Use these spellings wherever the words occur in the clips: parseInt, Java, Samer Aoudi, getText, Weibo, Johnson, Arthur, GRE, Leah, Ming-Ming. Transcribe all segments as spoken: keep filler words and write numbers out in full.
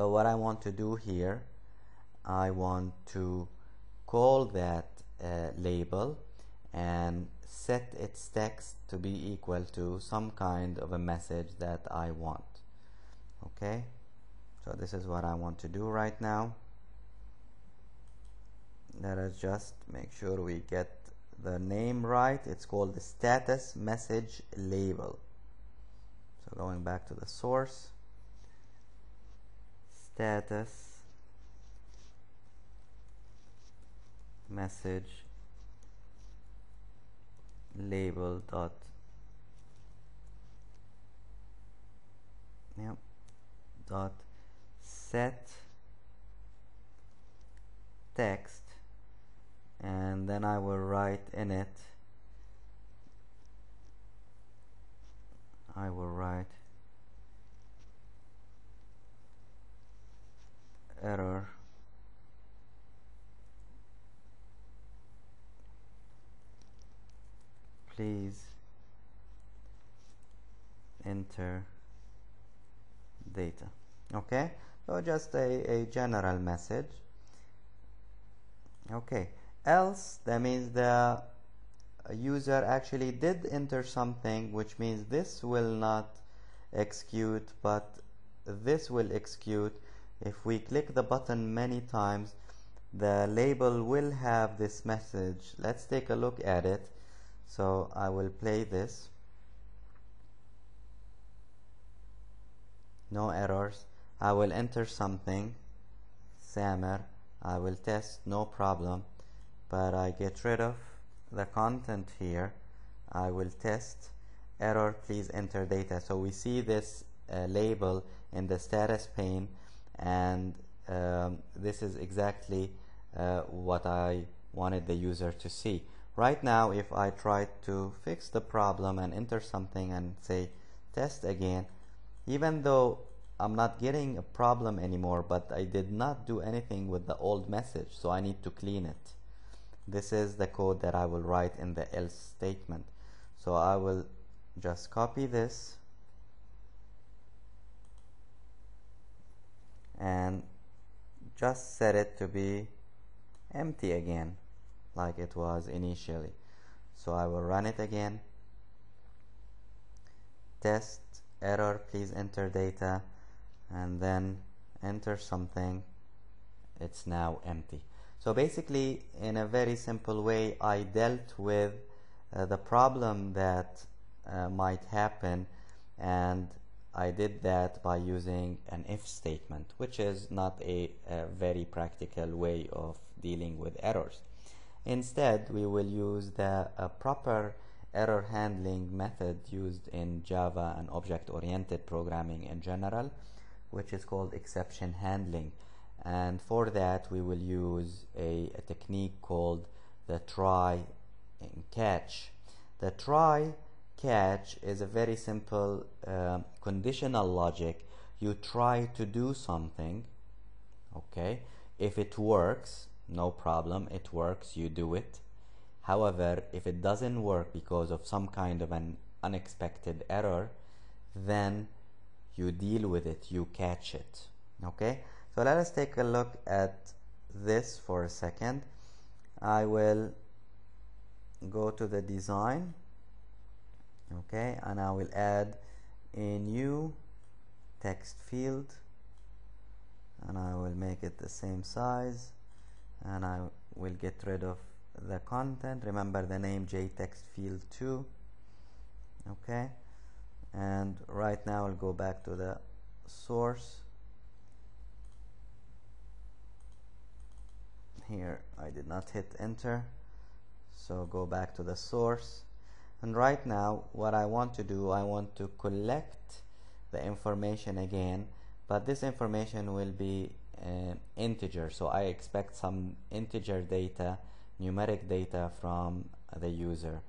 So what I want to do here, I want to call that uh, label and set its text to be equal to some kind of a message that I want. Okay, so this is what I want to do right now. Let us just make sure we get the name right. It's called the status message label. So going back to the source, status message label dot yep, dot set text, and then I will write in it I will write error please enter data. Okay, so just a, a general message. Okay, else that means the user actually did enter something, which means this will not execute, but this will execute. If we click the button many times, the label will have this message. Let's take a look at it. So I will play this. No errors. I will enter something, Samer. I will test, no problem, but I get rid of the content here. I will test error please enter data. So we see this uh, label in the status pane, and um, this is exactly uh, what I wanted the user to see. Right now, if I try to fix the problem and enter something and say test again, even though I'm not getting a problem anymore, but I did not do anything with the old message, so I need to clean it. This is the code that I will write in the else statement. So I will just copy this and just set it to be empty again, like it was initially. So I will run it again. Test error please enter data, and then enter something. It's now empty. So basically, in a very simple way, I dealt with uh, the problem that uh, might happen, and I did that by using an if statement, which is not a, a very practical way of dealing with errors. Instead, we will use the uh, proper error handling method used in Java and object-oriented programming in general, which is called exception handling. And for that, we will use a, a technique called the try and catch. The try catch is a very simple uh, conditional logic. You try to do something, okay? If it works, no problem, it works, you do it. However, if it doesn't work because of some kind of an unexpected error, then you deal with it, you catch it. Okay, so let us take a look at this for a second. I will go to the design, okay, and I will add a new text field, and I will make it the same size, and I will get rid of the content. Remember the name J text field two. Okay, and right now I'll go back to the source. Here I did not hit enter, so go back to the source, and right now what I want to do, I want to collect the information again, but this information will be uh, integer, so I expect some integer data, numeric data from the user.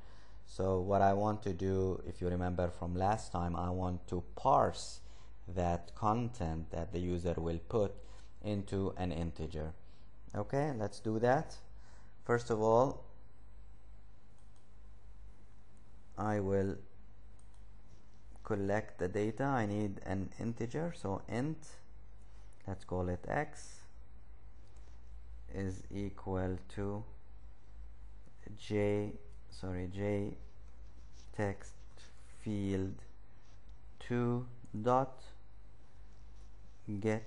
So what I want to do, if you remember from last time, I want to parse that content that the user will put into an integer. Okay, let's do that. First of all, I will collect the data. I need an integer, so int, let's call it x is equal to j sorry j text field two dot get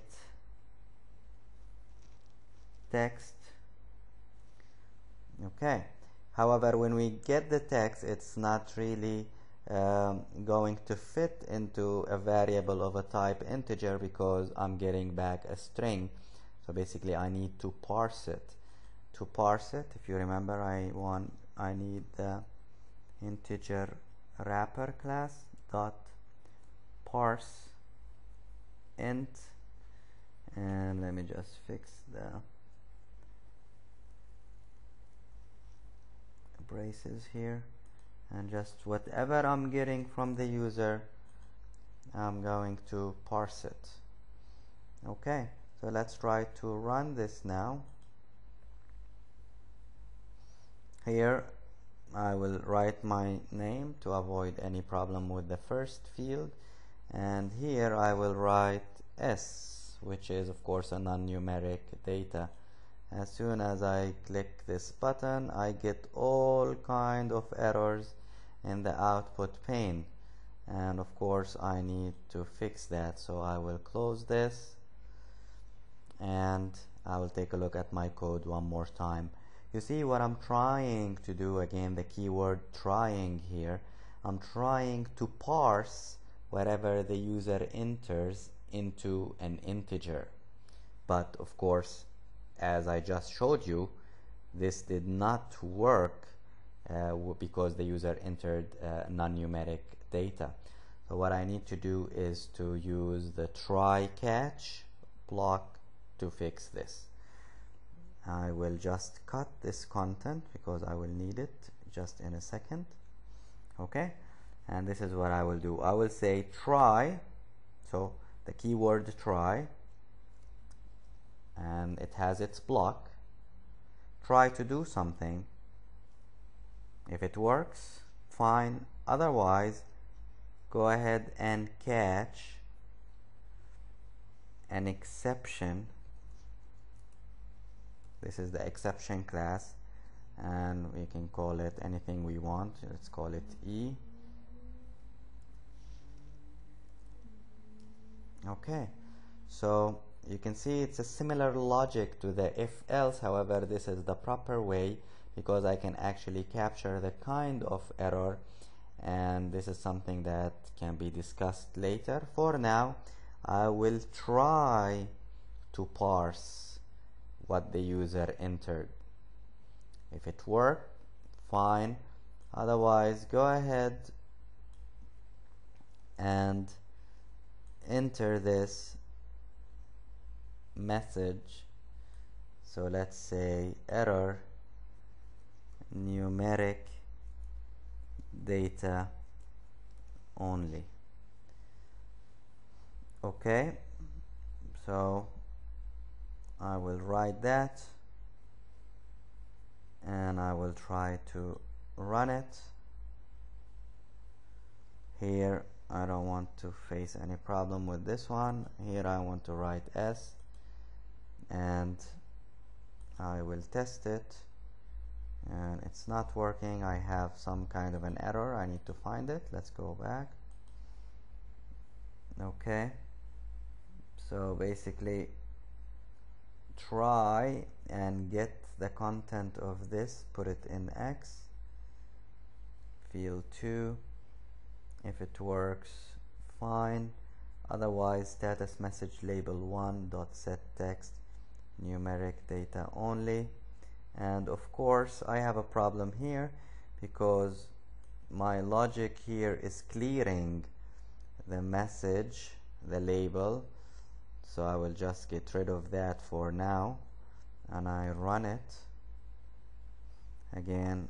text. Okay, however, when we get the text, it's not really um, going to fit into a variable of a type integer, because I'm getting back a string. So basically I need to parse it. To parse it, if you remember, I want I need the integer wrapper class dot parse int, and let me just fix the braces here, and just whatever I'm getting from the user, I'm going to parse it. Okay, so let's try to run this now. Here I will write my name to avoid any problem with the first field, and here I will write S, which is of course a non-numeric data. As soon as I click this button, I get all kind of errors in the output pane, and of course I need to fix that. So I will close this and I will take a look at my code one more time. You see what I'm trying to do, again the keyword trying here, I'm trying to parse whatever the user enters into an integer, but of course, as I just showed you, this did not work uh, because the user entered uh, non-numeric data. So what I need to do is to use the try catch block to fix this. I will just cut this content because I will need it just in a second. Okay, and this is what I will do. I will say try, so the keyword try, and it has its block, try to do something. If it works, fine, otherwise go ahead and catch an exception. This is the exception class, and we can call it anything we want. Let's call it E. Okay, so you can see it's a similar logic to the if else. However, this is the proper way, because I can actually capture the kind of error, and this is something that can be discussed later. For now, I will try to parse what the user entered. If it worked, fine, otherwise go ahead and enter this message. So let's say error numeric data only. Okay, so I will write that and I will try to run it. Here I don't want to face any problem with this one. Here I want to write S, and I will test it, and it's not working. I have some kind of an error. I need to find it. Let's go back. Okay, so basically try and get the content of this, put it in X field two. If it works, fine, otherwise status message label one dot set text numeric data only. And of course I have a problem here, because my logic here is clearing the message, the label, so I will just get rid of that for now, and I run it again.